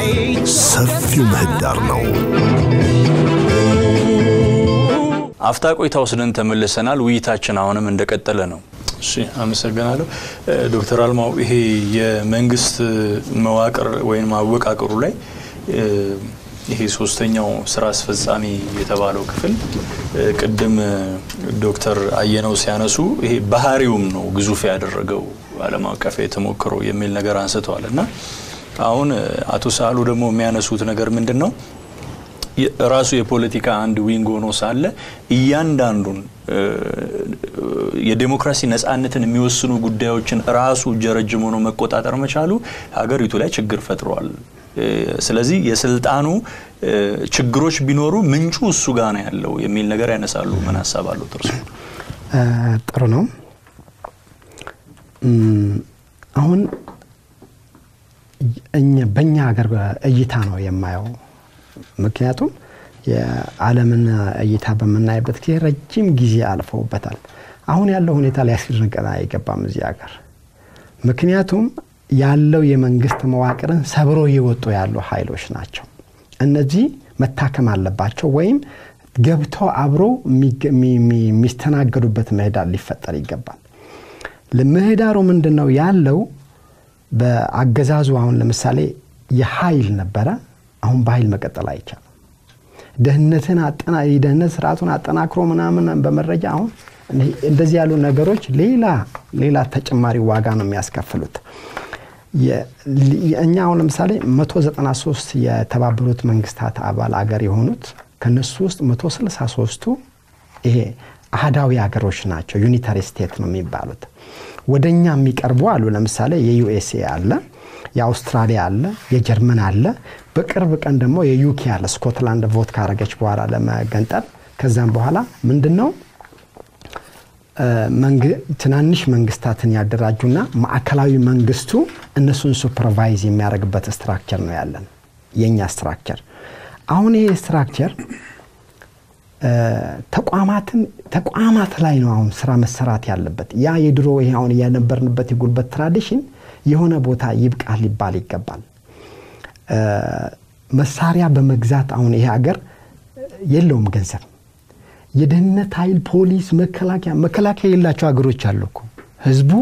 ايه سفي مهدار نو افتاق ويتاوسن انت ملسنا لويتاچنا هونم اندقطله نو شي امسغنالو دكتور علماو ይሄ የመንግስት መዋቅር ወይን ማወቃቀሩ ላይ ይሄ ሶስተኛው ስራ አስፈጻሚ የተባለው ክፍል ቀደም ዶክተር አየነው ሲያነሱ ይሄ ባህሪውም ነው ግዙፍ ያደረገው ዓለም አቀፍ የተሞከሩ የሚል ነገር አንስተዋልና አሁን አቶ ሳሉ ደግሞ የሚያነሱት ነገር ምንድነው ራሱ የፖለቲካ አንድ ዊንግ ሆኖ ሳለ እያንዳንዱን የዲሞክራሲ ነጻነትን የሚወስኑ ጉዳዮችን ራሱ ጀረጅሞ ነው መቆጣጠር መቻሉ ሀገሪቱ ላይ ችግር ፈጥሯል ስለዚህ የስልጣኑ ችግሮች ቢኖሩ ምንጩ እሱ ጋር ነው ያለው የሚል ነገር ያነሳሉ ምን ሐሳብ አለው ትርሱ ጥሩ ነው አሁን በእኛ ሀገር እይታ ነው የማየው ምክንያቱም የዓለምን እይታ በመናይበት ከረጅም ጊዜ አልፈውበታል አሁን ያለው ሁኔታ ሊያስደንቀና አይገባም እዚህ ሀገር ምክንያቱም ያለው የመንግስት መዋቅርን ሰብሮ ይወጡ ያለው ኃይሎች ናቸው እነዚህ መታከም አለባቸው ወይም ገብቶ አብሮ ሚስተናገዱበት ምህዳር ሊፈጠር ይገባል ለምህዳሩ ምንድነው ያለው በአገዛዙ አሁን ለምሳሌ የኃይል ነበረ አሁን በኃይል መቀጠል አይቻለም ደህነትን አጠና ይደህነት ስራቱን አጠናክሮ ምናምን በመረጃ አሁን እንደዚህ ያሉ ነገሮች ሌላ ተጨማሪ ዋጋ ነው የሚያስከፍሉት የኛው ለምሳሌ 193 የተባበሩት መንግስታት አባል አገር የሆኑት ከነሱ ውስጥ 163ቱ ይሄ አሃዳዊ አገሮች ናቸው ዩኒታሪ ስቴት ነው የሚባሉት ወደኛ የሚቀርቡ አሉ ለምሳሌ የዩኤስኤ አለ የአውስትራሊያ አለ የጀርመን አለ በቅርብ ቀን ደግሞ የዩኬ አለ ስኮትላንድ ቮት ካረገች በኋላ ለመገንጠል ከዛም በኋላ ምንድነው ትናንሽ መንግስታትን ያደራጁና ማዕከላዊ መንግስቱ እነሱን ሱፐርቫይዝ የሚያደርግበት ስትራክቸር ነው ያለን የኛ ስትራክቸር አሁን ይሄ ስትራክቸር ተቋማት ላይ ነው አሁን ስራ መሰራት ያለበት ያ የድሮ ይሄ አሁን ያነበርንበት የጉልበት ትራዲሽን የሆነ ቦታ ይብቃል ይባል ይገባል መሳሪያ በመግዛት አሁን ይሄ ሀገር የለውም ገንዘብ የደህነት ኃይል ፖሊስ መከላከያ ያላቸው አገሮች አሉኮ ህዝቡ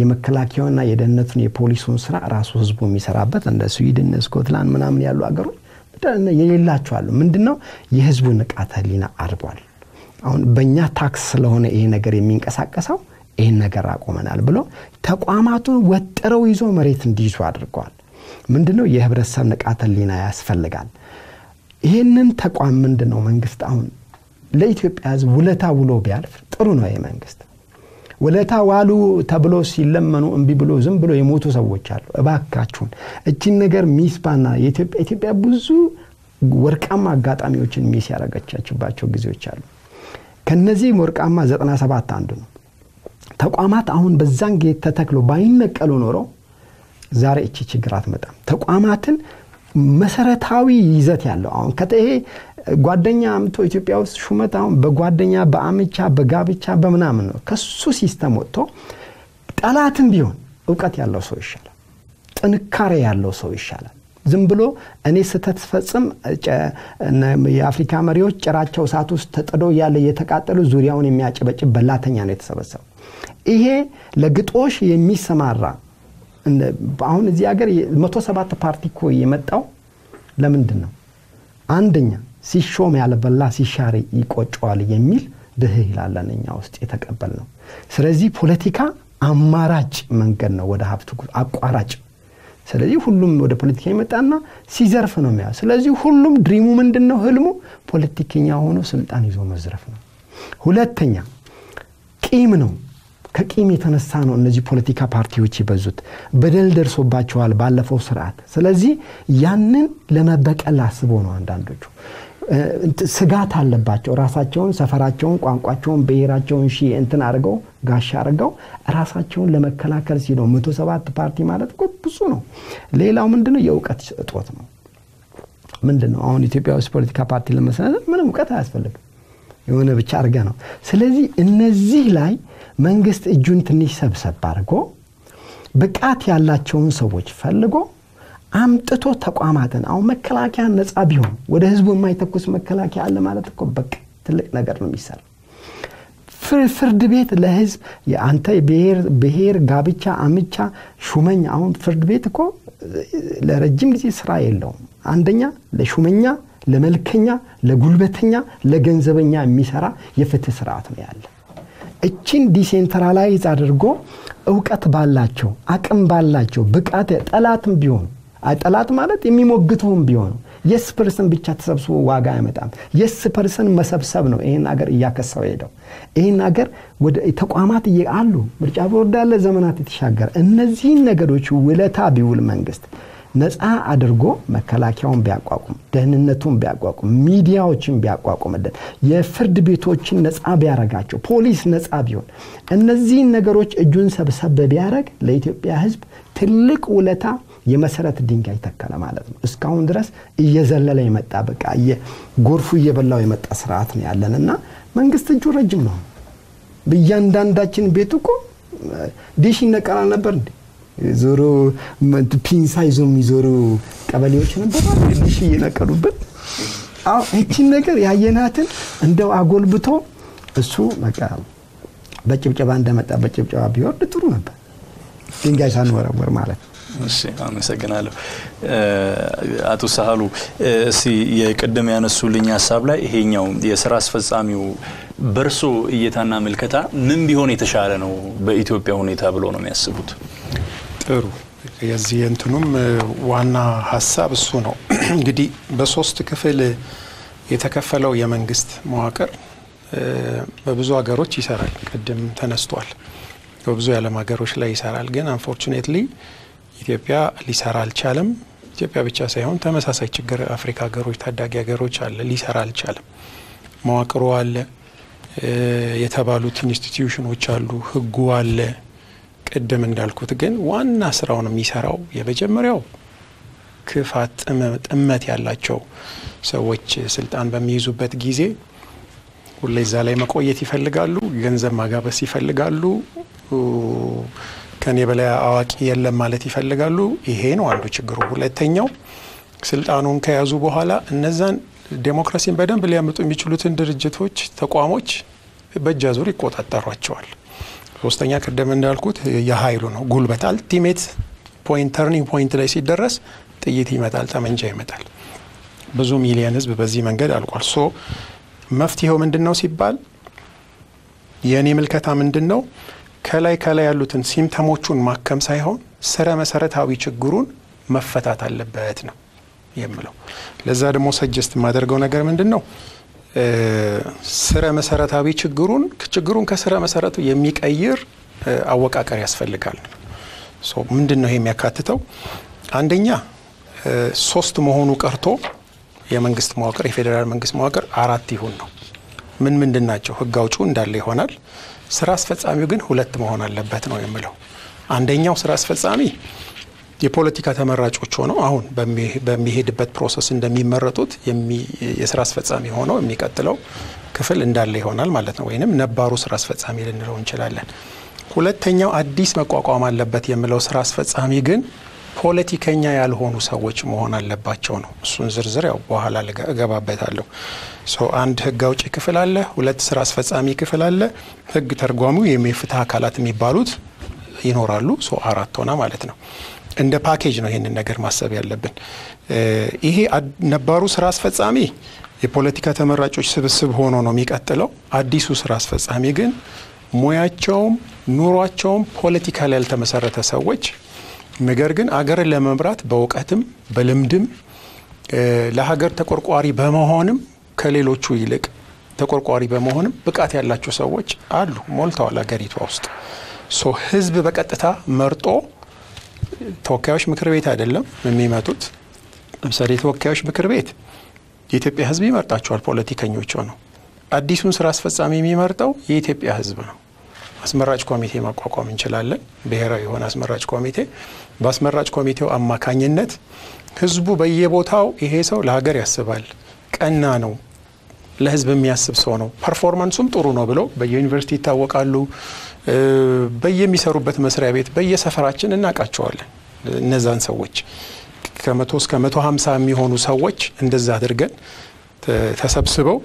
የመከላከያውና የደህነቱን የፖሊሱን ስራ ራሱ ህዝቡ የሚሰራበት እንደ ስዊድን ስኮትላንድ ምናምን ያሉ አገሮች በጣም የሌላቸው አሉ ምንድነው የህዝቡ ንቃተ ህሊና አርቧል አሁን በእኛ ታክስ ስለሆነ ይሄ ነገር የሚንቀሳቀሰው ይሄን ነገር አቆመናል ብሎ ተቋማቱን ወጥረው ይዞ መሬት እንዲይዙ አድርጓል ምንድነው የህብረተሰብ ንቃተ ህሊና ያስፈልጋል ይሄንን ተቋም ምንድነው መንግስት አሁን ለኢትዮጵያ ህዝብ ወለታ ውሎ ቢያልፍ ጥሩ ነው የመንግስት ወለታ ዋሉ ተብሎ ሲለመኑ እንቢ ብሎ ዝም ብሎ የሞቱ ሰዎች አሉ እባካችሁን እቺን ነገር ሚስባና የኢትዮጵያ ብዙ ወርቃማ አጋጣሚዎችን ሚስ ያረጋቻችሁባቸው ግዚዎች አሉ ከነዚህ ወርቃማ 97 አንዱ ነው ተቋማት አሁን በዛን ጊዜ ተተክሎ ባይነቀሉ ኖሮ ዛሬ እቺ ችግር አትመጣም ተቋማትን መሰረታዊ ይዘት ያለው አሁን ከቴ ጓደኛ አምቶ ኢትዮጵያ ውስጥ ሹመታውን በጓደኛ በአምቻ በጋብቻ በመናምን ነው ከሱ ሲስተም ወጥቶ ጣላትም ቢሆን ዕውቀት ያለው ሰው ይሻላል ጥንካሬ ያለው ሰው ይሻላል ዝም ብሎ እኔ ስተተፈጽም የአፍሪካ መሪዎች ጭራቸው ሰዓት ውስጥ ተጠዶ ያለ የተቃጠሉ ዙሪያውን የሚያጨበጭ በላተኛ ነው የተሰበሰበው ይሄ ለግጦሽ የሚሰማራ አሁን እዚህ ሀገር 107 ፓርቲ እኮ የመጣው ለምንድን ነው አንደኛ ሲሾም ያለበላ ሲሻሪ ይቆጫዋል የሚል ደህይላለንኛ ውስጥ የተቀበል ነው ስለዚህ ፖለቲካ አማራጭ መንገድ ነው ወደ ሀብቱ አቋራጭ ስለዚህ ሁሉም ወደ ፖለቲካ ይመጣና ሲዘርፍ ነው የሚያ ስለዚህ ሁሉም ድሪሙ ምንድነው ህልሙ ፖለቲከኛ ሆኖ ስልጣን ይዞ መዝረፍ ነው ሁለተኛ ቂም ነው ከቂም የተነሳ ነው እነዚህ ፖለቲካ ፓርቲዎች ይበዙት በደል ደርሶባቸዋል ባለፈው ስርዓት ስለዚህ ያንን ለመበቀል አስቦ ነው አንዳንዶቹ ስጋት አለባቸው ራሳቸውን ሰፈራቸውን ቋንቋቸውን በየራቸውን ሺ እንትን አርገው ጋሻ አርገው ራሳቸውን ለመከላከል ሲሉ 107 ፓርቲ ማለት ብዙ ነው ሌላው ምንድነው የውቀት እጥዋት ነው ምንድነው አሁን ኢትዮጵያ ውስጥ ፖለቲካ ፓርቲ ለመስራት ምንም ውቀት አያስፈልግም የሆነ ብቻ አርጋ ነው ስለዚህ እነዚህ ላይ መንግስት እጁን ትንሽ ሰብሰብ አድርጎ በቃት ያላቸውን ሰዎች ፈልጎ አምጥቶ ተቋማተን አው መከላካያነት አብዩን ወደ ህዝቡ የማይተኩስ መከላካያ አለ ማለት እኮ በቅ ትልቅ ነገር ነው የሚሰራ ፍርድ ቤት ለህዝብ ያንተ ብሄር ጋብቻ አምቻ ሹመኛ አሁን ፍርድ ቤት እኮ ለረጅም ጊዜ ስራ የለው አንደኛ ለሹመኛ ለመልከኛ ለጉልበተኛ ለገንዘበኛ የሚሰራ የፍትህ ስርዓት ነው ያለ እቺን ዲሴንትራላይዝ አድርጎ ዕውቀት ባላቸው አቅም ባላቸው በቃተ ጠላትም ቢሆን አጠላት ማለት የሚሞግቱም ቢሆን yes person ብቻ ተሰብስቦ ዋጋ አይመጣም yes person መሰብሰብ ነው ይሄን ነገር ያከሰው ሄደው ይሄን ነገር ወደ ተቋማት ይያሉ ምርጫ ወርዳለ ዘመናት ተሻገረ እነዚህ ነገሮች ወለታ ቢውል መንግስት ነፃ አድርጎ መከላካያውን ቢያቋቁም ደህንነቱን ቢያቋቁም ሚዲያዎችን ቢያቋቁም የፍርድ ቤቶችን ነፃ ቢያረጋቸው ፖሊስ ነፃ ቢሆን እነዚህ ነገሮች እጁን ሰብሰብ ቢያረግ ለኢትዮጵያ ህዝብ ትልቅ ወለታ የመሰረት ድንጋይ ተከለ ማለት ነው እስካሁን ድረስ እየዘለለ የመጣ በቃ የጎርፉ እየበላው የመጣ ስርዓት ነው ያለንና መንግስት እጁ ረጅም ነው በእያንዳንዳችን ቤት እኮ ዲሽ ይነቀራል ነበር እንዴ ዞሮ ፒንሳ ይዞ ሚዞሩ ቀበሌዎች ነበር ዲሽ ይነቀሩበት አው እቺ ነገር ያየናትን እንደው አጎልብቶ እሱ በቃ በጭብጨባ እንደመጣ በጭብጨባ ቢወርድ ጥሩ ነበር ድንጋይ ሳንወረወር ማለት السلام عليكم أتو سهلو سي يقدم يانسولين ياساب لا هينيو يسراس فصاميو برسو يتانا ملكتا من بيهون يتشاله نو بإثيوبيا هونيتا بلو نو مياسبوت طرو يزي انتنم وانا حساب سو نو انغدي بسوست كفل يتكفلو يمنغست مواقر ببزو ሀገሮች ይሰራል ቀደም ተነስተዋል በብዙ ያለም ሀገሮች ላይ ይሰራል ግን unfortunately ኢትዮጵያ ሊሰራል ቻለም ኢትዮጵያ ብቻ ሳይሆን ተመሳሳይ ችግር አፍሪካ ሀገሮች ታዳጊ ሀገሮች አለ ሊሰራል ቻለም ማዋቀሩ አለ የተባሉት ኢንስቲትዩሽኖች አሉ ህጉ አለ ቀደም እንዳልኩት ግን ዋና ስራውን የሚሰራው የበጀመሪያው ክፋት ጥመት ያላቸው ሰዎች ስልጣን በሚይዙበት ጊዜ ሁሌ እዛ ላይ መቆየት ይፈልጋሉ ገንዘብ ማጋበስ ይፈልጋሉ كان يبلى أواك يلا مالتي فلقالو يهينو عندو تشجرو ولتنيو سلطانون كيازو بحالا النزان ديموكراسيين بدن بلي يمتو ميچلوتن درجتوچ تقواموچ بجازور يقوطا ترواچوال ሶስተኛ ቀደም እንዳልኩት የኃይሉ ነው ጉልበት አልቲሜት ፖይንት ተርኒንግ ፖይንት ላይ ሲደረስ ጥይት ይመጣል ጠመንጃ ይመጣል ብዙ ሚሊየን ህዝብ በዚህ መንገድ አልቋል ሶ መፍትሄው ምንድነው ሲባል የኔ ምልከታ ምንድነው ከላይ ያሉትን ሲምፕተሞቹን ማከም ሳይሆን ሰረ መሰረታዊ ችግሩን መፈታት አለበት ነው የምለው ለዛ ደሞ ሰጀስት ማደርገው ነገር ምንድነው ሰረ መሰረታዊ ችግሩን ከሰረ መሰረቱ የሚቀይር አወቃቀር ያስፈልጋል ሶ ምንድነው ይሄ የሚያካትተው አንደኛ ሶስት መሆኑ ቀርቶ የመንግስት መዋቅር የፌደራል መንግስት መዋቅር አራት ይሁን ነው ምን ምንድናቸው ህጋውጩ እንዳለ ይሆናል ስራስ ፈጻሚው ግን ሁለት መሆን አለበት ነው የምለው አንደኛው ስራስ ፈጻሚ የፖለቲካ ተመራጮች ሆነው አሁን በሚሄድበት ፕሮሰስ እንደሚመረጡት የስራስ ፈጻሚ ሆነው የሚቀጥለው ክፍል እንዳለ ይሆናል ማለት ነው ወይንም ነባሩ ስራስ ፈጻሚ ልንለው እንችላለን ሁለተኛው አዲስ መቋቋም አለበት የምለው ስራስ ፈጻሚ ግን ፖለቲከኛ ያልሆኑ ሰዎች መሆን አለባቸው ነው እሱን ዝርዝር ያው በኋላ ለገባበታለሁ ሶ አንድ ህግ አውጪ ክፍል አለ ሁለት ስራ አስፈጻሚ ክፍል አለ ህግ ተርጓሙ የመፍታ አካላት የሚባሉት ይኖራሉ ሶ አራት ሆነ ማለት ነው እንደ ፓኬጅ ነው ይሄን ነገር ማሰብ ያለብን ይሄ ነባሩ ስራ አስፈጻሚ የፖለቲካ ተመራጮች ስብስብ ሆኖ ነው የሚቀጥለው አዲሱ ስራ አስፈጻሚ ግን ሙያቸው ኑሯቸው ፖለቲካ ላይ ያልተመሰረተ ሰዎች ነገር ግን አገር ለመምራት በወቀትም በልምድም ለሀገር ተቆርቋሪ በመሆንም ከሌሎቹ ይልቅ ተቆርቋሪ በመሆንም በቃት ያላቸው ሰዎች አሉ ሞልተዋል አገሪቱ ውስጥ ሶ ህዝብ በቀጥታ መርጦ ተወካዮች ምክር ቤት አይደለም የሚመጡት ለምሳሌ ተወካዮች ምክር ቤት የኢትዮጵያ ህዝብ ይመርጣቸዋል ፖለቲከኞች ሆነው አዲሱን ስራ አስፈጻሚ የሚመርጠው የኢትዮጵያ ህዝብ ነው አስመራጭ ኮሚቴ ማቋቋም እንችላለን በሄራዊ ሆነ አስመራጭ ኮሚቴ በአስመራጭ ኮሚቴው አማካኝነት ህዝቡ በየቦታው ይሄ ሰው ለሀገር ያስባል ቀና ነው ለህዝብ የሚያስብ ሰው ነው ፐርፎርማንሱም ጥሩ ነው ብሎ በዩኒቨርሲቲ ታወቃሉ በየሚሰሩበት መስሪያ ቤት በየሰፈራችን እናቃቸዋለን እነዛን ሰዎች ከመቶ እስከ 150 የሚሆኑ ሰዎች እንደዛ አድርገን ተሰብስበው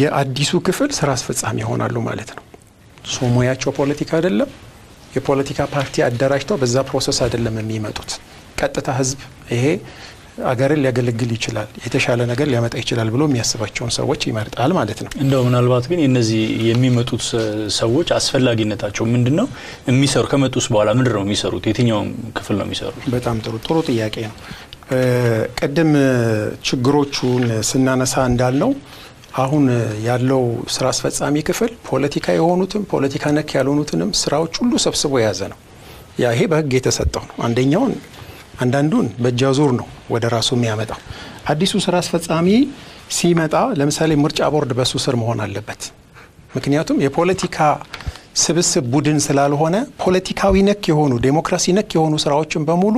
የአዲሱ ክፍል ስራ አስፈጻሚ ይሆናሉ ማለት ነው ሶሞያቸው ፖለቲካ አይደለም የፖለቲካ ፓርቲ አደራጅተው በዛ ፕሮሰስ አይደለም የሚመጡት ቀጥታ ህዝብ ይሄ አገርን ሊያገለግል ይችላል የተሻለ ነገር ሊያመጣ ይችላል ብሎ የሚያስባቸውን ሰዎች ይመርጣል ማለት ነው እንደው ምናልባት ግን እነዚህ የሚመጡት ሰዎች አስፈልጋጊነታቸው ምንድነው የሚሰሩ ከመጡስ በኋላ ምንድነው የሚሰሩት የትኛው ክፍል ነው የሚሰሩት በጣም ጥሩ ጥያቄ ነው ቀደም ችግሮቹን ስናነሳ እንዳልነው አሁን ያለው ስራ አስፈጻሚ ክፍል ፖለቲካ የሆኑትም ፖለቲካ ነክ ያልሆኑትንም ስራዎች ሁሉ ሰብስቦ ያዘ ነው ያ ይሄ በህግ የተሰጠው ነው አንደኛው አንዳንዱን በጃዙር ነው ወደ ራሱ የሚያመጣው አዲሱ ስራ አስፈጻሚ ሲመጣ ለምሳሌ ምርጫ ቦርድ በሱ ስር መሆን አለበት ምክንያቱም የፖለቲካ ስብስብ ቡድን ስላልሆነ ፖለቲካዊ ነክ የሆኑ ዴሞክራሲ ነክ የሆኑ ስራዎችን በሙሉ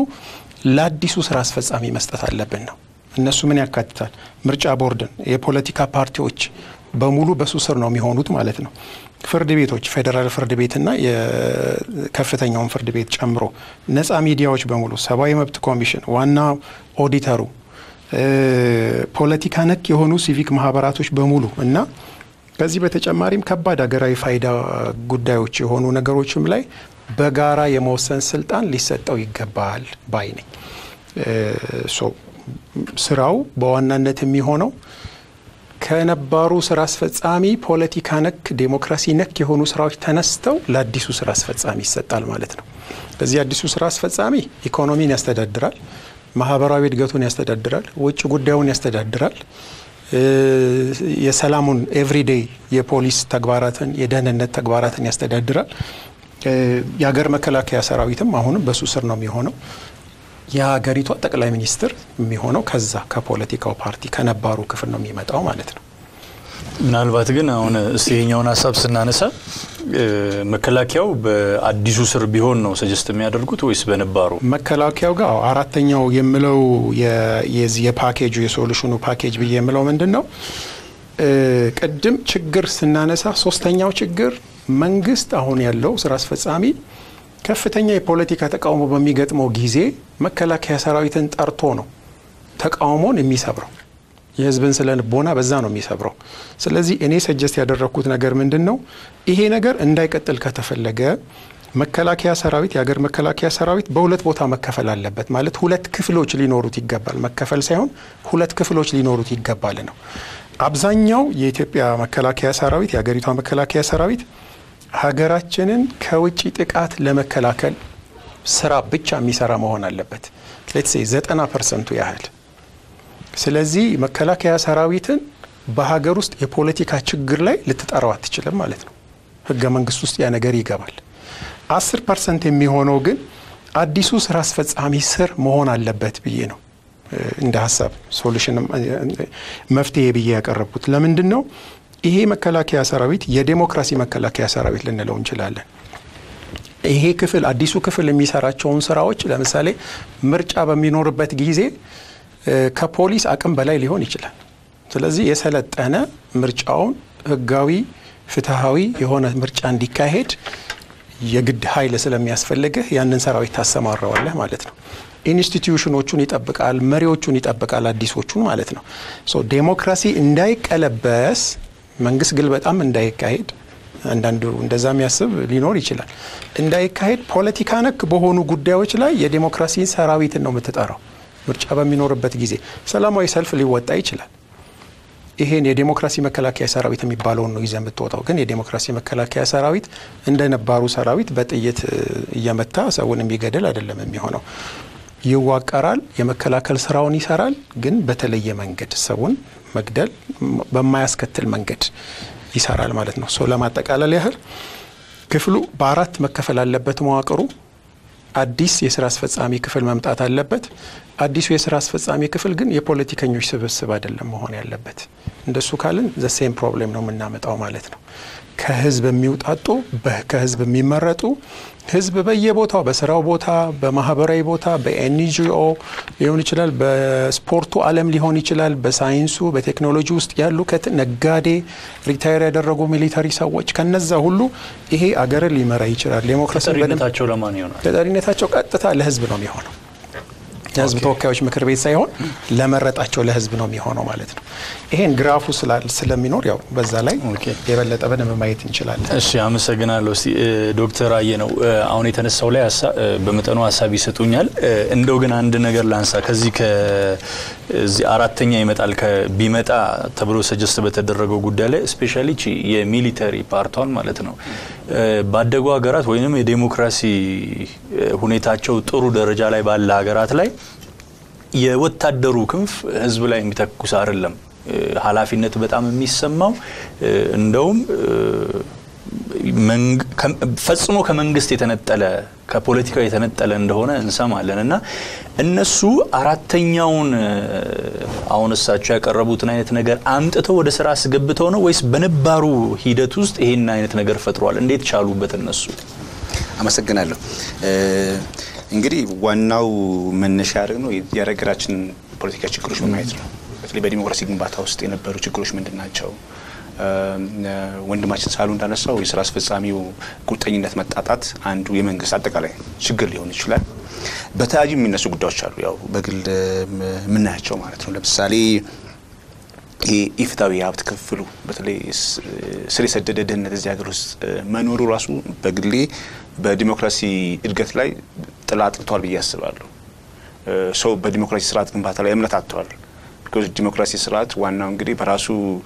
ለአዲሱ ስራ አስፈጻሚ መስጠት አለበት ነው እነሱ ምን ያካትታል ምርጫ ቦርድን የፖለቲካ ፓርቲዎች በሙሉ በሱ ስር ነው የሚሆኑት ማለት ነው ፍርድ ቤቶች ፌደራል ፍርድ ቤትና የከፍተኛውን ፍርድ ቤት ጨምሮ ነፃ ሚዲያዎች በሙሉ ሰባዊ መብት ኮሚሽን ዋና ኦዲተሩ ፖለቲካ ነክ የሆኑ ሲቪክ ማህበራቶች በሙሉ እና ከዚህ በተጨማሪም ከባድ አገራዊ ፋይዳ ጉዳዮች የሆኑ ነገሮችም ላይ በጋራ የመወሰን ስልጣን ሊሰጠው ይገባል ባይነኝ ስራው በዋናነት የሚሆነው ከነባሩ ስራ አስፈጻሚ ፖለቲካ ነክ ዴሞክራሲ ነክ የሆኑ ስራዎች ተነስተው ለአዲሱ ስራ አስፈጻሚ ይሰጣል ማለት ነው በዚህ አዲሱ ስራ አስፈጻሚ ኢኮኖሚን ያስተዳድራል ማህበራዊ እድገቱን ያስተዳድራል ወጪ ጉዳዩን ያስተዳድራል የሰላሙን ኤቭሪዴይ የፖሊስ ተግባራትን የደህንነት ተግባራትን ያስተዳድራል ያገር መከላከያ ሰራዊትም አሁን በሱ ስር ነው የሚሆነው ያገሪቱ ጠቅላይ ሚኒስትር የሚሆነው ከዛ ከፖለቲካው ፓርቲ ከነባሩ ክፍል ነው የሚመጣው ማለት ነው ምናልባት ግን አሁን እስቲኛውን ሐሳብ ስናነሳ መከላከያው በአዲሱ ስር ቢሆን ነው ሰጀስት የሚያደርጉት ወይስ በነባሩ መከላከያው ጋር አራተኛው የምለው የዚህ ፓኬጁ የሶሉሽኑ ፓኬጅ በየምለው ምንድነው ቀደም ችግር ስናነሳ ሶስተኛው ችግር መንግስት አሁን ያለው ስራ አስፈጻሚ ከፍተኛ የፖለቲካ ተቃውሞ በሚገጥመው ጊዜ መከላከያ ሰራዊትን ጠርቶ ነው ተቃውሞን የሚሰብረው የህዝብን ስለልቦና በዛ ነው የሚሰብረው ስለዚህ እኔ ሰጀስት ያደረኩት ነገር ምንድነው ይሄ ነገር እንዳይቀጥል ከተፈለገ መከላከያ ሰራዊት ያገር መከላከያ ሰራዊት በሁለት ቦታ መከፈል አለበት ማለት ሁለት ክፍሎች ሊኖሩት ይገባል መከፈል ሳይሆን ሁለት ክፍሎች ሊኖሩት ይገባል ነው አብዛኛው የኢትዮጵያ መከላከያ ሰራዊት ያገሪቷ መከላከያ ሰራዊት ሀገራችንን ከውጪ ጥቃት ለመከላከል ስራ ብቻ የሚሰራ መሆን አለበት let's say 90% ያህል ስለዚህ መከላከያ ሰራዊትን በሀገር ውስጥ የፖለቲካ ችግር ላይ ልትጠራው አትችልም ማለት ነው ህገ መንግስት ውስጥ ያ ነገር ይገባል 10% የሚሆነው ግን አዲሱ ስራ አስፈጻሚ ስር መሆን አለበት ብዬ ነው እንደ ሐሳብ ሶሉሽን መፍትሄ ብዬ ያቀርብኩት ለምንድነው ይሄ መከላከያ ሰራዊት የዴሞክራሲ መከላከያ ሰራዊት ልንለው እንችላለን ይሄ ክፍል አዲሱ ክፍል የሚሰራቸውን ስራዎች ለምሳሌ ምርጫ በሚኖርበት ጊዜ ከፖሊስ አቅም በላይ ሊሆን ይችላል ስለዚህ የሰለጠነ ምርጫውን ህጋዊ ፍትሃዊ የሆነ ምርጫ እንዲካሄድ የግድ ኃይል ስለሚያስፈልገ ያንን ሰራዊት ታሰማራዋለህ ማለት ነው ኢንስቲትዩሽኖቹን ይጠብቃል መሪዎቹን ይጠብቃል አዲሶቹን ማለት ነው ሶ ዴሞክራሲ እንዳይቀለበስ መንግስት ግልበጣም እንዳይካሄድ አንዳንዱ እንደዛም ያስብ ሊኖር ይችላል እንዳይካሄድ ፖለቲካ ነክ በሆኑ ጉዳዮች ላይ የዴሞክራሲን ሰራዊት ነው የምትጠራው ምርጫ በሚኖርበት ጊዜ ሰላማዊ ሰልፍ ሊወጣ ይችላል ይሄን የዴሞክራሲ መከላከያ ሰራዊት የሚባለው ነው ይዘን የምትወጣው ግን የዴሞክራሲ መከላከያ ሰራዊት እንደነባሩ ሰራዊት በጥይት እየመታ ሰውን የሚገደል አይደለም የሚሆነው ይዋቀራል የመከላከል ስራውን ይሰራል ግን በተለየ መንገድ ሰውን መግደል በማያስከትል መንገድ ይሰራል ማለት ነው ሶ ለማጠቃለል ያህል ክፍሉ በአራት መከፈል አለበት መዋቅሩ አዲስ የሥራ አስፈጻሚ ክፍል መምጣት አለበት አዲሱ የሥራ አስፈጻሚ ክፍል ግን የፖለቲከኞች ስብስብ አይደለም መሆን ያለበት እንደሱ ካልን ዘ ሴም ፕሮብሌም ነው የምናመጣው ማለት ነው ከህዝብ የሚውጣጡ በከህዝብ የሚመረጡ ህዝብ በየቦታው በስራው ቦታ በማህበራዊ ቦታ በኤንጂኦ ሊሆን ይችላል በስፖርቱ ዓለም ሊሆን ይችላል በሳይንሱ በቴክኖሎጂ ውስጥ ያሉ ከነጋዴ ሪታየር ያደረጉ ሚሊተሪ ሰዎች ከነዛ ሁሉ ይሄ አገር ሊመራ ይችላል ዴሞክራሲ በደንብ ተጠሪነታቸው ለማን ይሆናል ተጠሪነታቸው ቀጥታ ለህዝብ ነው የሚሆነው هزب توكاوش مكربي سايون لمرت أشوا لهزب نومي هون ومالتنا إيه نجرافو سلام منور ياو بزالي يبلت أبدا ما يتنشلال إيش يا مسجنا لوسي دكتور أينو عوني تنسولي هسا بمتنوع سابي ستونيال إندوجن عندنا جرلانسا كذيك زياراتني يمتال كبيمتا تبروس جست بتدرجو قدالة especially شيء يه military partون مالتنا بعد دعوة قرات وينهم الديمقراطي هني تأشوا تورو درجة لاي باللاقرات لاي يوتدروكم حزب الله يمتكسر اللهم حلافين نتبت عم ميسماو إندوم من فصلوا كمانجست يتنتلا كpolitica يتنتلا إندهونا إنسامه لأننا النسو أرتينيون عون الساعة كربوتنا يتنجر عمت أتوا دسراس جبتونا ويس بنبارو هيداتوست هنا يتنجر فترة لنديت شالو بيت النسو. أما سجنا له إنجري وناو من نشارنو يدير قراشن politica تكروش من هيدرو. في البريموقراسي مباتاوست ينبارو تكروش من الناتشاو. وندماش سالون دانا سو يسراس في السامي وكتيني نثمت أتات عن دوية من قصدك عليه شغل يهون يشلون بتأجيم من السوق دوشارو ياو بقول منها شو معناته لما سالي إفتاوي عبد كفلو بتلي سري سدددن نتزاجروس منورو راسو بقول لي بديمقراطي إرجع لي طلعت الطوال بيجسرالو سو بديمقراطي سرعت من بعث لي أملا تعطال because democracy سرعت وانا انقري براسو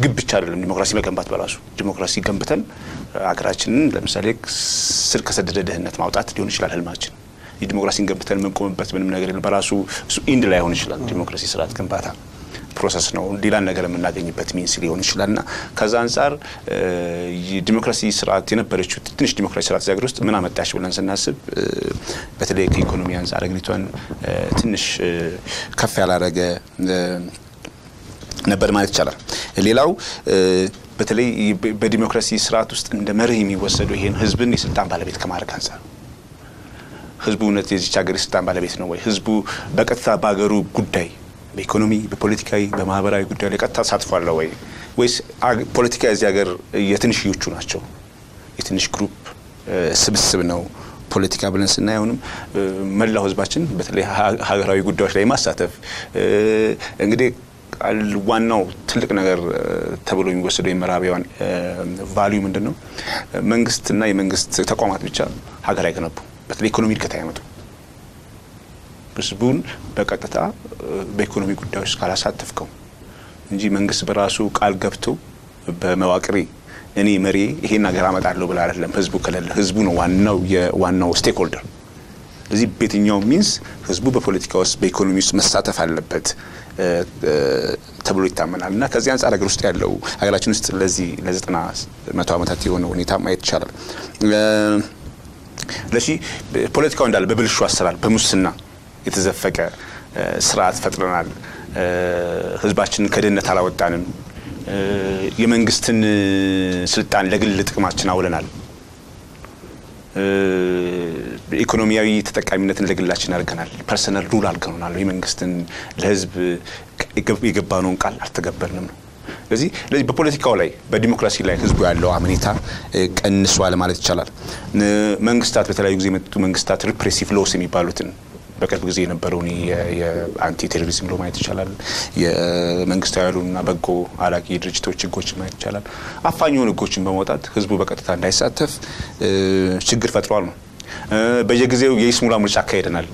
جب تشارل الديمقراطية ما جنبت براسو الديمقراطية جنبتن عكراشين لمسالك سرقة سددة هنا معطات ديون شلال هالماتشين الديمقراطية جنبتن منكم بس من نجار البراسو إند لا يهون شلال الديمقراطية سرعت جنبتها processنا وديلان نجار من نادي بتمين سليون شلالنا كذان صار الديمقراطية سرعتنا برشوت تنش الديمقراطية سرعت زغرست من عم تعيش ولا نسب بتلاقي اقتصاديا زارقنيتون تنش كفي على رجع نبر ما يتشرع اللي لو بتلاقي بديمقراطية سرعت استندمرهم وصلوا هين حزبنا يستعمل على بيت كمارك هنسر حزبنا تيجي تجار يستعمل على بيت نوعي حزبو بكتة باجرو قداي بإقتصادي بpoliticي بمعبرة قداي لكتة صادف على وعي ويس politicي إذا أجر يتنش يوتشون أشوا يتنش group سبسب نو politicي بلنس نايونم ملا حزباتين بتلاقي هاجراوي قداي شلي ما صادف إنقدي الوانو تلك نجار تبلو يموسدو يمرابي وان value مندنو منغست ناي منغست تقومات بيتشا هاجراي كنابو بس الإقتصادي كتاعمتو بس بون بكتاع بإقتصادي قداش كلاسات تفكم نجي منغست براسو كالجبتو بمواقري يعني مري هي نجار ما تعلو بالعرف لم حزبو كلا الحزبون وانو وانو stakeholder لذي بيتينيو means حزبو بpoliticos بإقتصادي مسات فعلبت تبلو يتعامل علينا كزيانس على جروست يالو على شنوست الذي تناس ما تعامل تاتيون ونيتام ما يتشرب لشيء politicي عند الببل شو السرال بمسنا يتزفق سرعة فترة على حزباتنا كدنا تلاوة تانم يمن قستن سلطان لقلة كماتنا ولنا إقتصادية تتكاملت لقلاتنا ركنال personal rule ركنال يمن قستن الحزب يقبلون قال أتقبلنهم لذي بpolitica ولاي بديمقراطية لاي حزب يعلو عمليته كأن سؤال مالت شلال منغستات بتلاقي يجزمت منغستات repressive laws يميبالوتن بكرة بجزينا بروني يا anti terrorism لو ما يتشلال يا منغستايلون أبغو على كي رجتوش قوش ما يتشلال أفانيون قوش بموتات حزب بكرة تانداي ساتف شجر فترالم بيجزيو يسمو لهم الشاكيرنال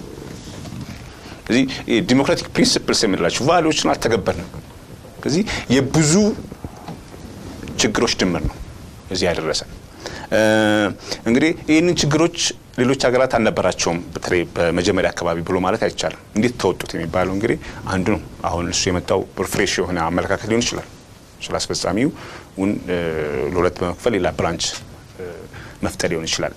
لذي democratic principles سميرلا شو values ناتقبلنا لذي يبزو تجروش تمرنا زيادة الرسم انغري إن تجروش للو تجارات عنا براتشوم بتري بمجمل الكبابي بلو مالك هيتشال عندي توتو تيمي بالو انغري عندهم أهون السويم تاو برفريشيو هنا عمل كاكليون شلال شلاس بس عميو ون لولات مقفل إلى برانش مفتريون شلال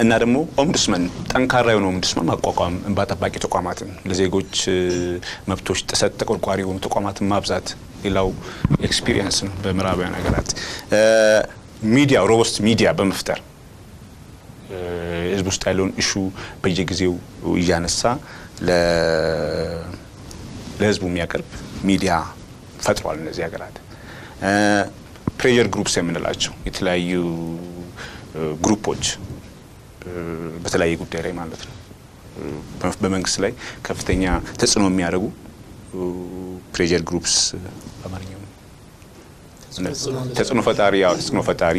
النارمو أمدسمن تنكر يوم أمدسمن ما قام باتب باقي تقاماتن لزيجوج مبتوش تسد تكون قاري ومتقامات ما بزات إلاو experience بمرابعين أجرات media robust media بمفتر إزبوس تعلون إيشو بيجيزيو ويجانسا لازبو مياكرب media فترة على نزيع أجرات prayer groups من الأشياء يتلاقيو جروبوج بتلاقي قدرة مالتنا በመንግስት ላይ ከፍተኛ ተጽዕኖ የሚያደርጉ ፕሬሸር ግሩፕስ አማርኛው ተጽዕኖ ፈጣሪ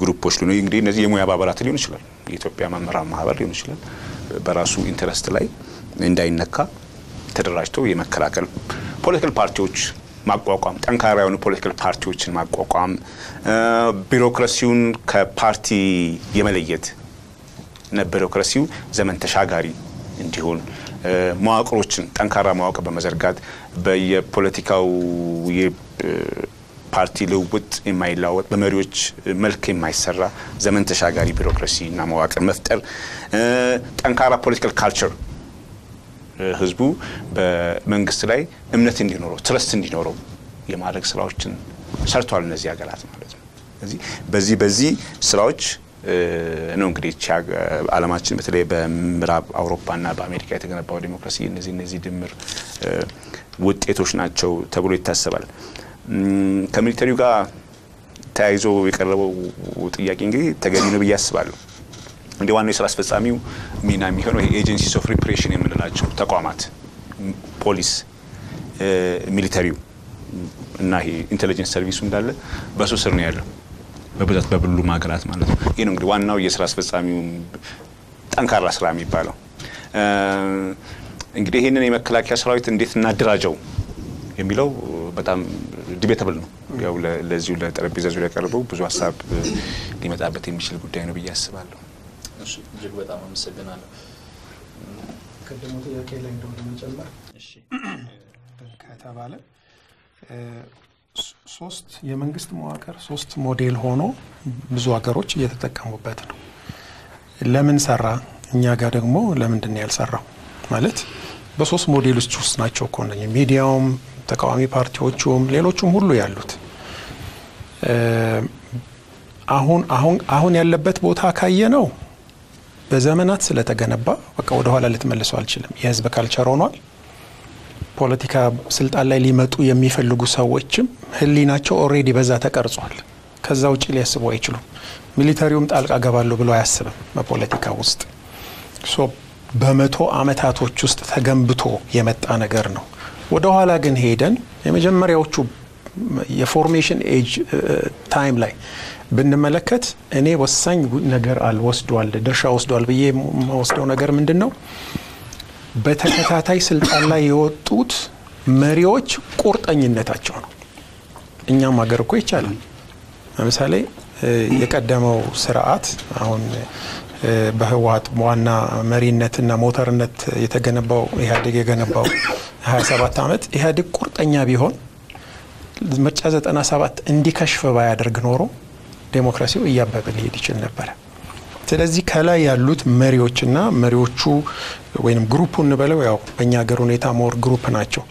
ግሩፖች ሊሆኑ እንግዲህ እነዚህ የሙያ አባላት ሊሆኑ ይችላል የኢትዮጵያ መምህራን ማህበር ሊሆኑ ይችላል በራሱ ኢንተረስት ላይ እንዳይነካ ተደራጅተው የመከላከል ፖለቲካል ፓርቲዎች ማቋቋም ጠንካራ የሆኑ ፖለቲካል ፓርቲዎችን ማቋቋም ቢሮክራሲውን ከፓርቲ የመለየት ቢሮክራሲው ዘመን ተሻጋሪ እንዲሆን ማዋቅሮችን ጠንካራ ማዋቅር በመዘርጋት በየፖለቲካው የፓርቲ ለውጥ የማይላወጥ በመሪዎች መልክ የማይሰራ ዘመን ተሻጋሪ ቢሮክራሲና ማዋቅር መፍጠር ጠንካራ ፖለቲካል ካልቸር ህዝቡ በመንግስት ላይ እምነት እንዲኖረው ትረስት እንዲኖረው የማድረግ ስራዎችን ሰርቷል እነዚህ አገራት ማለት ነው በዚህ ስራዎች ነው እንግዲህ ዓለማችን በተለይ በምዕራብ አውሮፓና በአሜሪካ የተገነባው ዲሞክራሲ እነዚህ ድምር ውጤቶች ናቸው ተብሎ ይታሰባል ከሚሊተሪው ጋር ታይዞ የቀረበው ጥያቄ እንግዲህ ተገቢ ነው ብዬ አስባለሁ እንደ ዋናው የሥራ አስፈጻሚው ሚና የሚሆነው ኤጀንሲስ ኦፍ ሪፕሬሽን የምንላቸው ተቋማት ፖሊስ ሚሊተሪው እና ኢንተለጀንስ ሰርቪሱ እንዳለ በሱ ስር ነው ያለው በብዛት በብሉ ማገራት ማለት ነው ይሄ ነው እንግዲህ ዋናው የሥራ አስፈጻሚው ጠንካራ ስራ የሚባለው እንግዲህ ይሄንን የመከላከያ ሠራዊት እንዴት እናደራጀው የሚለው በጣም ዲቤተብል ነው ያው ለዚሁ ለጠረጴዛ ዙሪያ ቀርበው ብዙ ሐሳብ ሊመጣበት የሚችል ጉዳይ ነው ብዬ አስባለሁ እሺ ጅግ በጣም አመሰግናለሁ ከደሞት ያከለ እንደሆነ መጨመር እሺ ከተባለ ሶስት የመንግስት መዋቅር ሶስት ሞዴል ሆኖ ብዙ አገሮች እየተጠቀሙበት ነው ለምን ሰራ እኛ ጋር ደግሞ ለምንድን ነው ያልሰራው ማለት በሶስት ሞዴሎች ውስጥ ናቸው ኮነኝ ሚዲያውም ተቃዋሚ ፓርቲዎችም ሌሎችም ሁሉ ያሉት አሁን ያለበት ቦታ ካየ ነው በዘመናት ስለተገነባ በቃ ወደ ኋላ ለተመለሰው አልችልም የህዝብ ካልቸር ሆኗል ፖለቲካ ስልጣን ላይ ሊመጡ የሚፈልጉ ሰዎችም ህሊናቸው ኦሬዲ በዛ ተቀርጿል ከዛው ጭል ያስቡ አይችሉም ሚሊተሪውም ጣልቃ ገባሉ ብሎ ያስበም በፖለቲካ ውስጥ ሶ በመቶ አመታቶች ውስጥ ተገንብቶ የመጣ ነገር ነው ወደ ኋላ ግን ሄደን የመጀመሪያዎቹ የፎርሜሽን ኤጅ ታይም ላይ بنملكت اني وساين ነገር አልወስዷል ድርሻ ወስዷል ብዬ ማወስደው ነገር ምንድነው በተከታታይ ስልጣን ላይ የወጡት መሪዎች ቁርጠኝነታቸው ነው እኛም ሀገር እኮ ይቻላል ለምሳሌ የቀደመው ስርዓት አሁን በህዋት ዋና መሪነትና ሞተርነት የተገነባው ኢህአዴግ የገነባው 27 አመት ኢህአዴግ ቁርጠኛ ቢሆን ምርጫ 97 እንዲከሽፈ ባያደርግ ኖሮ ዲሞክራሲው ይያበበ ሊሄድ ይችላል ነበር ስለዚህ ከላይ ያሉት መሪዎችና መሪዎቹ ወይንም ግሩፑን በለው ያው በእኛ ሀገር ሁኔታ ሞር ግሩፕ ናቸው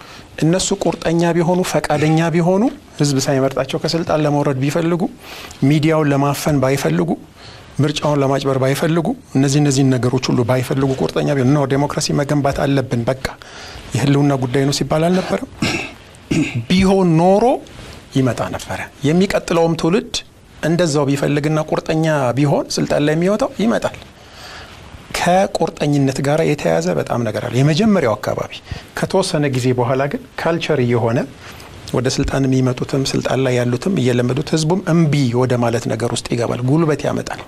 እነሱ ቁርጠኛ ቢሆኑ ፈቃደኛ ቢሆኑ ህዝብ ሳይመርጣቸው ከስልጣን ለመውረድ ቢፈልጉ ሚዲያውን ለማፈን ባይፈልጉ ምርጫውን ለማጭበር ባይፈልጉ እነዚህ ነገሮች ሁሉ ባይፈልጉ ቁርጠኛ ቢሆኑ ነው ዲሞክራሲ መገንባት አለብን በቃ ይህልውና ጉዳይ ነው ሲባል አልነበረም ቢሆን ኖሮ ይመጣ ነበር የሚቀጥለውም ትውልድ እንደዛው ቢፈልግና ቁርጠኛ ቢሆን ስልጣን ላይ የሚወጣው ይመጣል ከቁርጠኝነት ጋር የተያዘ በጣም ነገር አለ የመጀመሪያው አካባቢ ከተወሰነ ጊዜ በኋላ ግን ካልቸር የሆነ ወደ ስልጣን የሚመጡትም ስልጣን ላይ ያሉትም እየለመዱት ህዝቡም እምቢ ወደ ማለት ነገር ውስጥ ይገባል ጉልበት ያመጣል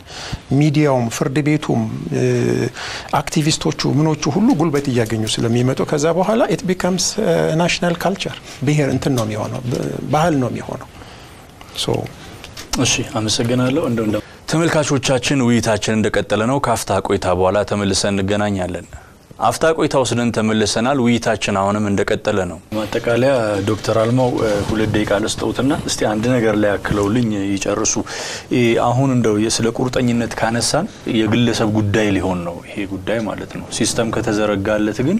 ሚዲያውም ፍርድ ቤቱም አክቲቪስቶቹ ምኖቹ ሁሉ ጉልበት ያገኙ ስለሚመጡ ከዛ በኋላ it becomes national culture ብሄር እንትን ነው የሚሆነው ባህል ነው የሚሆነው ሶ እሺ አመሰግናለሁ እንደው ተመልካቾቻችን ውይይታችን እንደቀጠለ ነው ካፍታ ቆይታ በኋላ ተመልሰን እንገናኛለን አፍታ ቆይታ ወስደን ተመልሰናል ውይይታችን አሁንም እንደቀጠለ ነው ማጠቃለያ ዶክተር አልማው ሁለት ደቂቃ ለስተውትና እስቲ አንድ ነገር ላይ አክለውልኝ ይጨርሱ አሁን እንደው ስለ ቁርጠኝነት ካነሳን የግለሰብ ጉዳይ ሊሆን ነው ይሄ ጉዳይ ማለት ነው ሲስተም ከተዘረጋለት ግን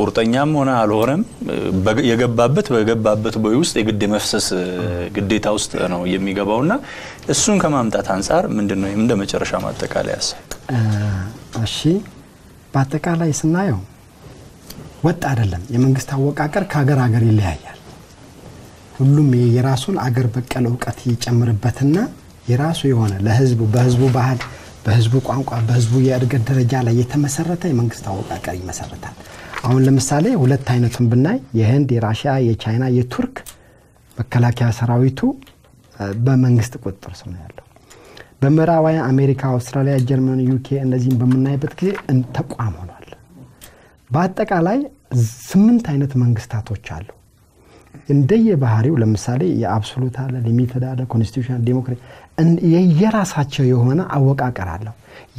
ቁርጠኛም ሆነ አልሆነም በገባበት ቦይ ውስጥ የግድ መፍሰስ ግዴታ ውስጥ ነው የሚገባውና እሱን ከማምጣት አንፃር ምንድነው እንደመጨረሻ ማጠቃለያስ እሺ በአጠቃላይ ስናየው ወጥ አይደለም የመንግስት አወቃቀር ከሀገር ይለያያል ሁሉም የራሱን አገር በቀል ዕውቀት ይጨምርበትና የራሱ የሆነ ለህዝቡ በህዝቡ ባህል بهزبوق عنق بهزبو يارجع الدرجة على يتمسرته يمكن تاوقع كري مسرته. عون لمسألة ولا تاينة تنبناي يهند يراشيا يتشينا يترك بكلاك يا سراويتو بمنجست قطر سمعله. بمراوية أمريكا أستراليا جرمانيا يوكي النزيم بمناي بتكي أن تبقى عمله. بعد تك على زمن تاينة منجستاتو تشالو. إنديه بهاري ولا مسألة يا أبسولوت على ليميت هذا على كونستيوشن ديمقراطي أن يراس هاتشي يهونا أوقع كرالله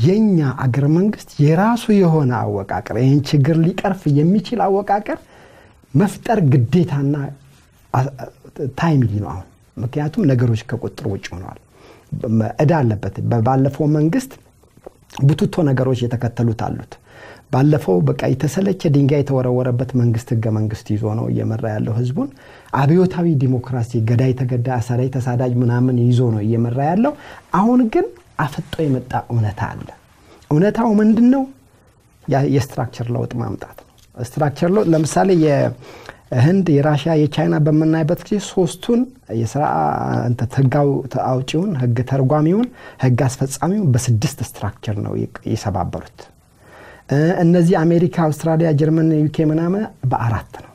ينيا أجرمانكست يراس يهونا أوقع كر إن شجر ليكر في يميتشيل أوقع كر مفتر جديت هنا تايم لينو مكياتهم نجروش كقطروجون على أدالة بت بعلفو مانكست بتوتو نجروش يتكتلو تعلوت بعلفو بك أي تسلة كدينجاي تورا وربت مانكست جمانكستي زوانو يمرّع له هزبون عبيوت هاي ديمقراطية جداي تجدا سري تساعد منامن يزونه يمرّع له عون جن عفتوي متى أونتها ومن دنو يا structure لو تمام تعرف structure لو لمثالي يا هند يراشيا يا China بمناي بتكلي صوستون يسرع أنت تجاو تأوتيون هجتر قاميون هجاس فتساميون بس دست structure نو يسبع برد النزي أمريكا أستراليا جرمانيا يوكي منامه بعرضنا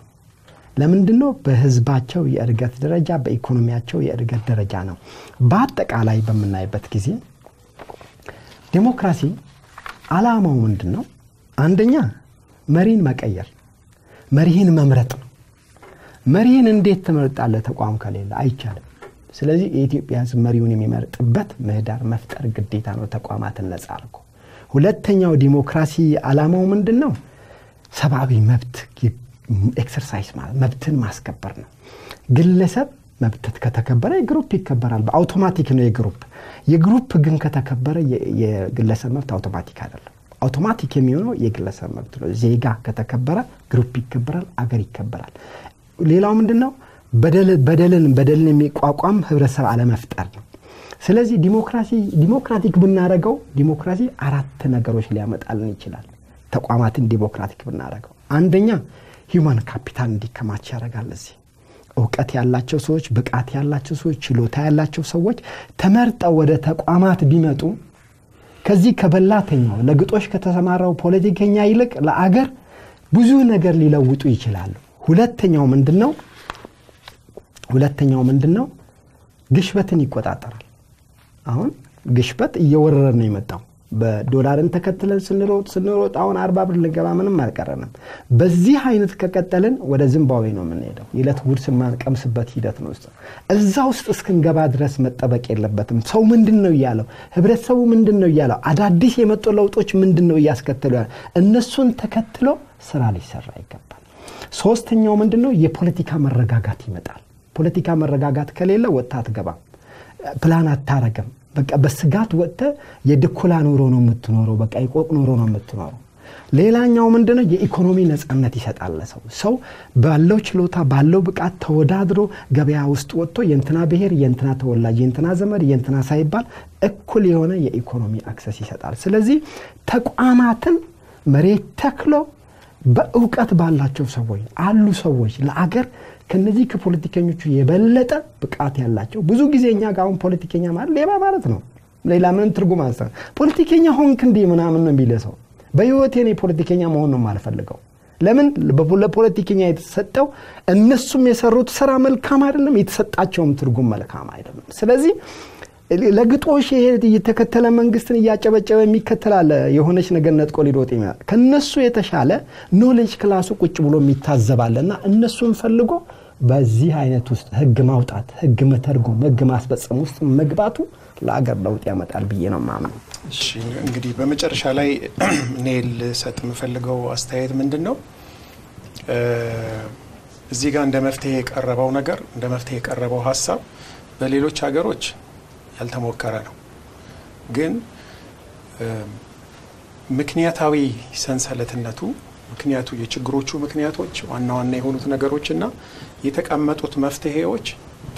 لمن دنو بهزباتشوا يرجع درجة بإقتصاداتشوا يرجع درجة نو بعدك على بمناي بتكزي ديمقراطية على ما وندنا عندنا مرين مكير مرين ممرت مرين نديت تمرت على تقوام كليل عيشان سلذي إثيوبيا مريوني ممرت بث مهدار مفتر قديت عن تقوامات الناس عاركو ولتني وديمقراطية على ما وندنا سبعة مبت كي exercise مال مبتن ماسكبرنا قل سب مبتت كتكبر يجروب يكبر الب automatic إنه يجروب جن كتكبر يجلس المبت automatic هذا ال automatic يمينه يجلس المبت له زيجا كتكبر جروب يكبر الأجر يكبر ليه لو مندنا بدل ميقوام هرسل على مفتر سلازي ديمقراطية بنارجو ديمقراطية عرضت نجروش اللي عملت على نيشلال تقوامات ديمقراطية بنارجو عندنا human capital دي كماشي رجالزي وقت ያላቸው ሰዎች በቃት ያላቸው ሰዎች ችሎታ ያላቸው ሰዎች ተመርጠው ወደ ተቋማት ቢመጡ ከዚህ ከበላተኛው ለግጦሽ ከተሰማራው ፖለቲከኛ ይልቅ ለአገር ብዙ ነገር ሊለውጡ ይችላሉ። ሁለተኛው ምንድነው ግሽበትን ይቆጣጣራል። አሁን ግሽበት እየወረረ ነው የመጣው በዶላርን ተከተለን ስንሮጥ አሁን 40 ብር ለገባ ምንም አልቀረንም በዚህ አይነት ከከተለን ወደ ዚምባብዌ ነው የምንሄደው ይለት ውርስ ማንቀምስበት ሂደት ነው እዛው ውስጥ እስከንገባ ድረስ መጠበቅ የለበትም ሰው ምንድነው ያለው ህብረተሰቡ ምንድነው ያለው አዳዲስ የመጡ ለውጦች ምንድነው ያስከተሉ እነሱን ተከትሎ ስራ ሊሰራ ይገባል ሶስተኛው ምንድነው የፖለቲካ መረጋጋት ይመጣል ፖለቲካ መረጋጋት ከሌለ ወጣት ገባ ፕላን አታረጋም በስጋት ወጣ የድኩላ ኑሮ ነው የምትኖረው በቃ ይቆቅ ኑሮ ነው የምትኖረው ሌላኛው ምንድነው የኢኮኖሚ ነጻነት ይሰጣል ሰው ባለው ችሎታ ባለው ብቃት ተወዳድሮ ገበያ ውስጥ ወጥቶ የእንትና ብሔር የእንትና ተወላጅ የእንትና ዘመድ የእንትና ሳይባል እኩል የሆነ የኢኮኖሚ አክሰስ ይሰጣል ስለዚህ ተቋማትን መሬት ተክሎ በእውቀት ባላቸው ሰዎች አሉ ሰዎች ለአገር ከነዚህ ከፖለቲከኞቹ የበለጠ ብቃት ያላቸው ብዙ ጊዜኛ ጋውን ፖለቲከኛ ማለት ሌባ ማለት ነው ሌላ ምንም ትርጉም አስተን ፖለቲከኛ ሆንክ እንዴ ምናምን ነው የሚለሰው በህይወቴ ነው ፖለቲከኛ መሆን ነው ማልፈልገው ለምን ለፖለቲከኛ የተሰጠው እነሱም የሰሩት ስራ መልካም አይደለም የተሰጣቸውም ትርጉም መልካም አይደለም ስለዚህ ለግጦሽ የተከተለ መንግስትን ያጨበጨበ የሚከተላል የሆነች ነገር ነጥቆ ሊሮጥ ይማል ከነሱ የተሻለ ኖሌጅ ክላሱ ቁጭ ብሎ የሚታዘባልና እነሱን ፈልጎ በዚህ አይነት ውስጥ ህግ ማውጣት ህግ መተርጎም ህግ ማስፈጸም ውስጥ መግባቱ ለአገር ለውጥ ያመጣል ብዬ ነው ማምነው እሺ እንግዲህ በመጨረሻ ላይ ኔል ሰጥ መፈልገው አስተያየት ምንድነው እዚህ ጋር እንደ መፍትሄ ቀርበው ሐሳብ በሌሎች ሀገሮች ያልተሞከረ ነው ግን ምክንያታዊ ሰንሰለትነቱ ምክንያቱ የችግሮቹ ምክንያቶች ዋናው የሆኑት ነገሮችና የተቀመጡት መፍትሄዎች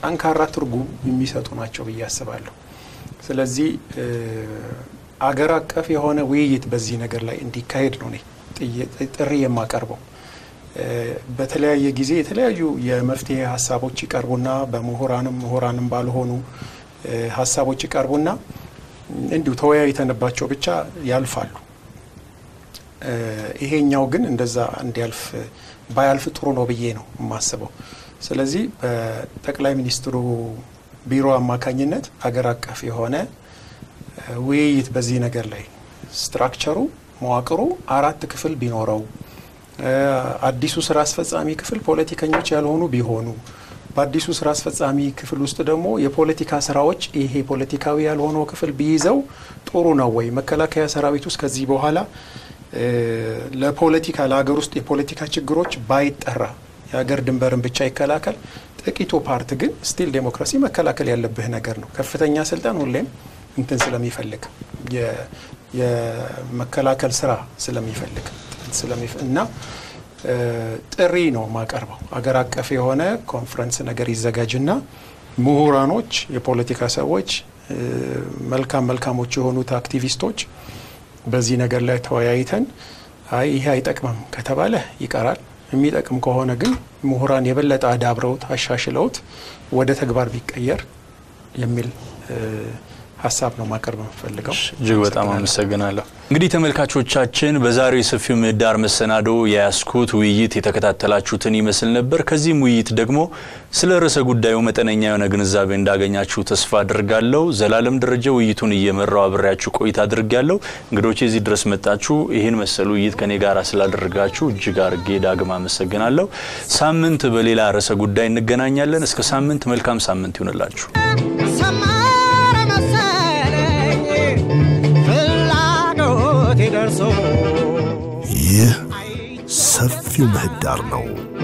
ጠንካራ ትርጉም የሚሰጡ ናቸው በያስባለሁ ስለዚህ አገር አቀፍ የሆነ ውይይት በዚህ ነገር ላይ እንዲካሄድ ነው ጥሪ የማቀርበው በተለያየ ጊዜ የተለያዩ የመፍትሄ ሐሳቦች ይቀርቡና በመሆራንም ባልሆኑ ሐሳቦች ይቀርቡና اندو ثويا يتنبأتشو بتشا يالفالو إيه نيوجن إندزا عنديالف بايالف ترونو بيجينو ما سبو سلزي تكلم منسترو بيرو أما كنينت أجرك في هونه ويت بزينة قرلي ستراكشرو مواقرو أراد تكفل بينورو أديسوس راسفز أمي كفل بوليتيكا نيجالهونو بيهونو باديسوس راسفز أمي كفل وستدمو يبوليتيكا سراوتش إيه بوليتيكا ويالهونو كفل بيزو ترونا وي مكلا كيا سراويتوس كزيبو هلا لا بوليتيكا لا جروست بوليتيكا تجروش بايت أرا يا قردم برم بتشاي كلاكل تأكيتو بارتجن ستيل ديمقراطية ما كلاكل يلا بهنا قرنو كفتان يا سلطان ولهم أنت سلام يفلك يا ما كلاكل سرا سلام يفلك سلام يفنا ترينو ما قربوا أجرك في هنا كونفرنس نجري زجاجنا مهورانوش يبوليتيكا سويش ملكا وتشهونو تا أكتيفيستوش بزينا قرلا تويايتن هاي تكمم كتباله يقرأ ميت أكم كهونا جن مهران يبلت عذاب روت هالشاش لوت ودت أكبر بيكير يميل حسابنا ما كربم فلقم جوّت أمام السجناء له قديت ملكة شو تشين بزاري سفيم الدار مسنادو يا سكوت ويجيت يتكتات تلات شو تني مثلنا بركزي ويجيت دقمو سلرس جود يوم تنينا ونجن زابين داجنا شو تصفى درجالو زلالم درجة ويجيتون يمر راب راتشو كويت درجالو قدوشي زي درس متاتشو إهين مسلو يجيت كني جارا سلا درجاتشو جيجار جيد أمام السجناء له سامنت بليلا رس جود يوم نجنا نيلا نسك سامنت ملكام سامنت يونلاتشو يا سفي مهدارنا